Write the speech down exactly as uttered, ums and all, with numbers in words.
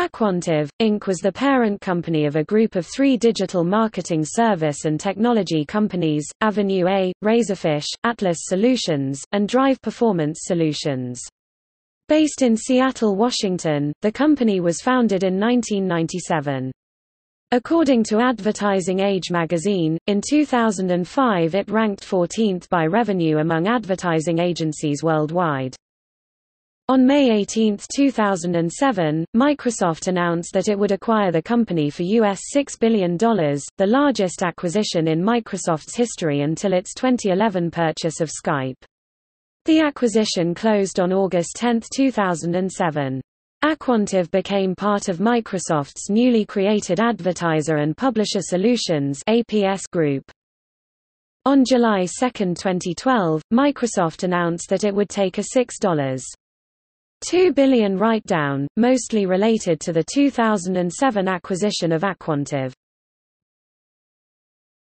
Aquantive, Incorporated was the parent company of a group of three digital marketing service and technology companies, Avenue A, Razorfish, Atlas Solutions, and Drive Performance Solutions. Based in Seattle, Washington, the company was founded in nineteen ninety-seven. According to Advertising Age magazine, in two thousand five it ranked fourteenth by revenue among advertising agencies worldwide. On May eighteenth two thousand seven, Microsoft announced that it would acquire the company for U S six billion dollars, the largest acquisition in Microsoft's history until its twenty eleven purchase of Skype. The acquisition closed on August tenth two thousand seven. Aquantive became part of Microsoft's newly created Advertiser and Publisher Solutions (A P S) group. On July second twenty twelve, Microsoft announced that it would take a six point two billion dollar write-down, mostly related to the two thousand seven acquisition of Aquantive.